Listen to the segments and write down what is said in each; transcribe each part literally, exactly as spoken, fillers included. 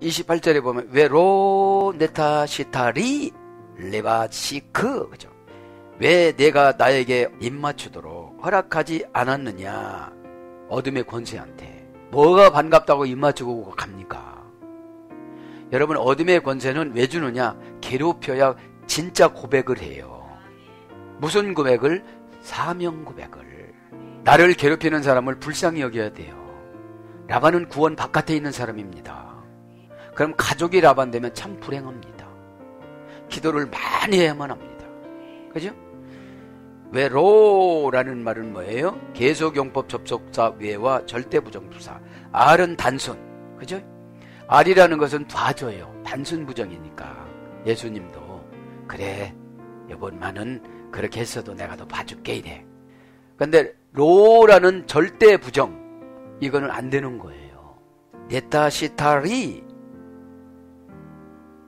이십팔 절에 보면 외로 네타시타리 레바시크, 그죠? 왜 내가 나에게 입맞추도록 허락하지 않았느냐? 어둠의 권세한테 뭐가 반갑다고 입맞추고 갑니까? 여러분, 어둠의 권세는 왜 주느냐? 괴롭혀야 진짜 고백을 해요. 무슨 고백을? 사명 고백을. 나를 괴롭히는 사람을 불쌍히 여겨야 돼요. 라반은 구원 바깥에 있는 사람입니다. 그럼 가족이 라반 되면 참 불행합니다. 기도를 많이 해야만 합니다. 그죠? 외로라는 말은 뭐예요? 계속용법 접속사 외와 절대부정부사. 알은 단순. 그죠? 알이라는 것은 봐줘요. 단순부정이니까. 예수님도 그래, 이번만은 그렇게 했어도 내가 더 봐줄게 이래. 근데 로라는 절대부정, 이거는 안 되는 거예요. 네타시타리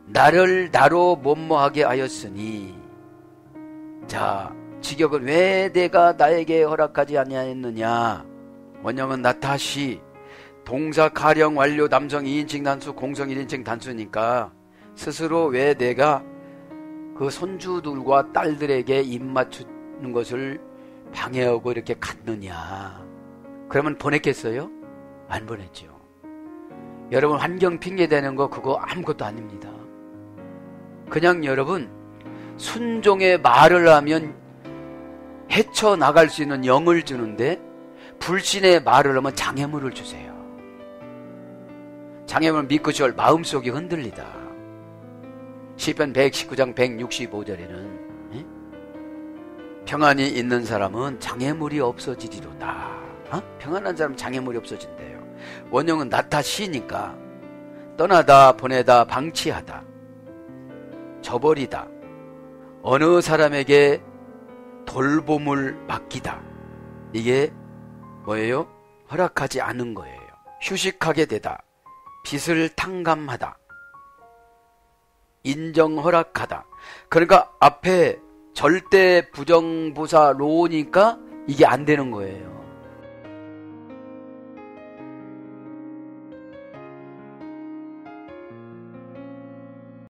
나를 나로 못모하게 하였으니. 자, 직역은 왜 내가 나에게 허락하지 아니하였느냐? 원형은 나타시, 동사 가령 완료 남성 이인칭 단수 공성 일인칭 단수니까 스스로 왜 내가 그 손주들과 딸들에게 입맞추는 것을 방해하고 이렇게 갔느냐? 그러면 보냈겠어요? 안 보냈죠. 여러분, 환경 핑계대는 거 그거 아무것도 아닙니다. 그냥 여러분, 순종의 말을 하면 헤쳐나갈 수 있는 영을 주는데, 불신의 말을 하면 장애물을 주세요. 장애물은 미끄절 마음속이 흔들리다. 시편 백십구 장 백육십오 절에는 에? 평안이 있는 사람은 장애물이 없어지리로다. 어? 평안한 사람은 장애물이 없어진대요. 원형은 나타시니까 떠나다, 보내다, 방치하다, 저버리다, 어느 사람에게 돌봄을 맡기다. 이게 뭐예요? 허락하지 않은 거예요. 휴식하게 되다, 빚을 탕감하다, 인정 허락하다. 그러니까 앞에 절대 부정부사 로우니까 이게 안 되는 거예요.